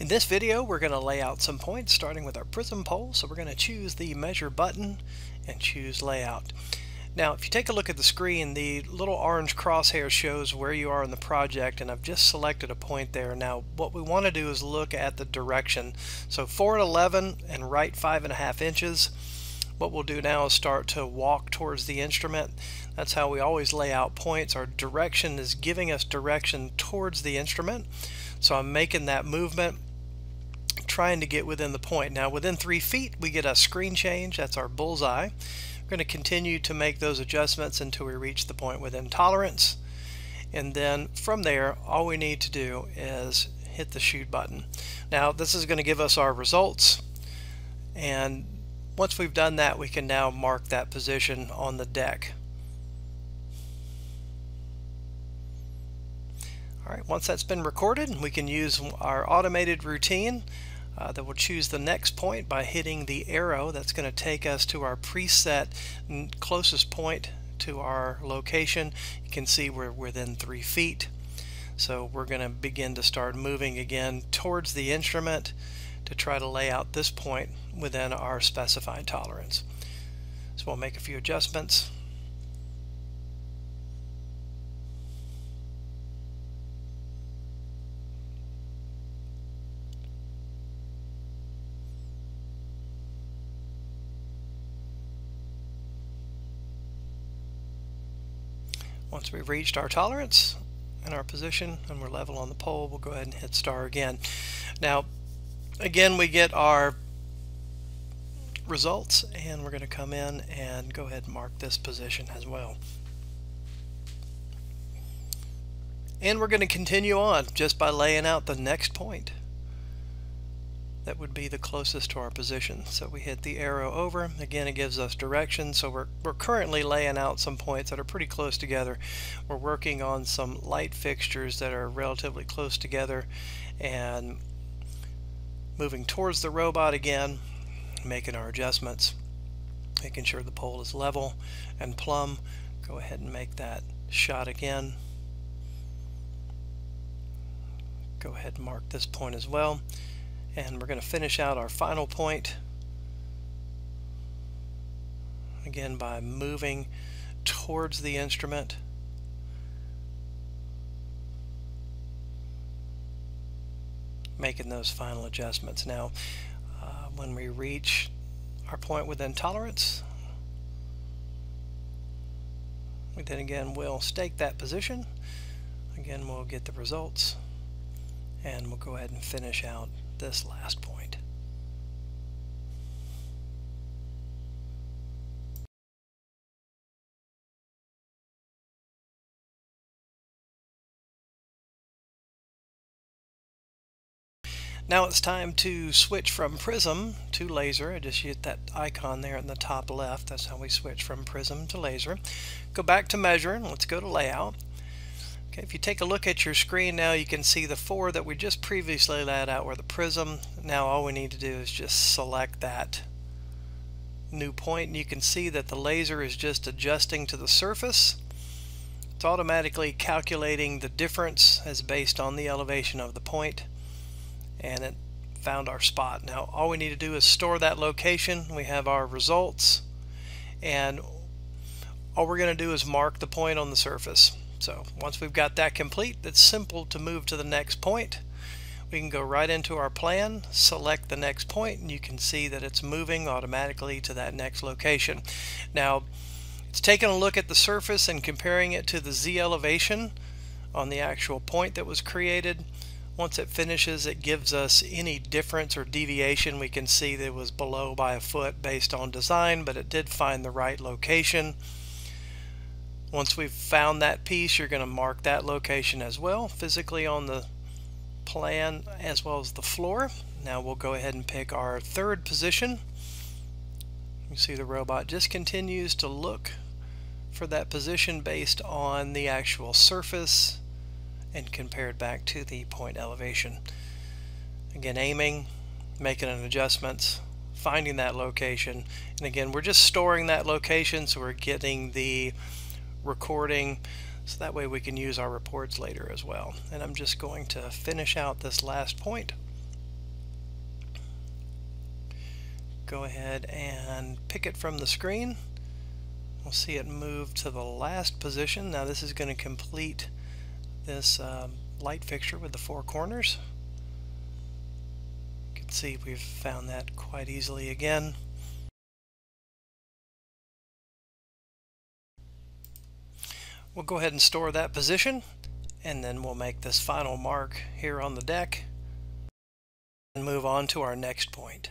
In this video, we're going to lay out some points starting with our prism pole. So we're going to choose the measure button and choose layout. Now, if you take a look at the screen, the little orange crosshair shows where you are in the project, and I've just selected a point there. Now, what we want to do is look at the direction. So forward 11 and right 5.5 inches. What we'll do now is start to walk towards the instrument. That's how we always lay out points. Our direction is giving us direction towards the instrument. So I'm making that movement, trying to get within the point. Now, within 3 feet, we get a screen change. That's our bullseye. We're going to continue to make those adjustments until we reach the point within tolerance. And then from there, all we need to do is hit the shoot button. Now, this is going to give us our results. And once we've done that, we can now mark that position on the deck. All right, once that's been recorded, we can use our automated routine that will choose the next point by hitting the arrow. That's going to take us to our preset closest point to our location. You can see we're within 3 feet. So we're going to begin to start moving again towards the instrument to try to lay out this point within our specified tolerance. So we'll make a few adjustments. Once we've reached our tolerance and our position and we're level on the pole, we'll go ahead and hit star again. Now, again, we get our results, and we're going to come in and go ahead and mark this position as well. And we're going to continue on just by laying out the next point that would be the closest to our position. So we hit the arrow over. Again, it gives us direction. So we're currently laying out some points that are pretty close together. We're working on some light fixtures that are relatively close together and moving towards the robot again, making our adjustments, making sure the pole is level and plumb. Go ahead and make that shot again. Go ahead and mark this point as well. And we're going to finish out our final point again by moving towards the instrument. Making those final adjustments. Now, when we reach our point within tolerance, we then again will stake that position. Again, we'll get the results, and we'll go ahead and finish out this last point. Now it's time to switch from prism to laser. I just hit that icon there in the top left. That's how we switch from prism to laser. Go back to measure and let's go to layout. Okay, if you take a look at your screen now, you can see the four that we just previously laid out were the prism. Now all we need to do is just select that new point, and you can see that the laser is just adjusting to the surface. It's automatically calculating the difference as based on the elevation of the point, and it found our spot. Now all we need to do is store that location. We have our results, and all we're going to do is mark the point on the surface. So once we've got that complete, it's simple to move to the next point. We can go right into our plan, select the next point, and you can see that it's moving automatically to that next location. Now, it's taking a look at the surface and comparing it to the Z elevation on the actual point that was created. Once it finishes, it gives us any difference or deviation. We can see that it was below by a foot based on design, but it did find the right location. Once we've found that piece, you're going to mark that location as well, physically on the plan as well as the floor. Now we'll go ahead and pick our third position. You see the robot just continues to look for that position based on the actual surface and compared back to the point elevation. Again, aiming, making an adjustment, finding that location, and again, we're just storing that location, so we're getting the recording so that way we can use our reports later as well. And I'm just going to finish out this last point go ahead and pick it from the screen. We'll see it move to the last position. Now this is going to complete this light fixture with the four corners. You can see we've found that quite easily again. We'll go ahead and store that position, and then we'll make this final mark here on the deck and move on to our next point.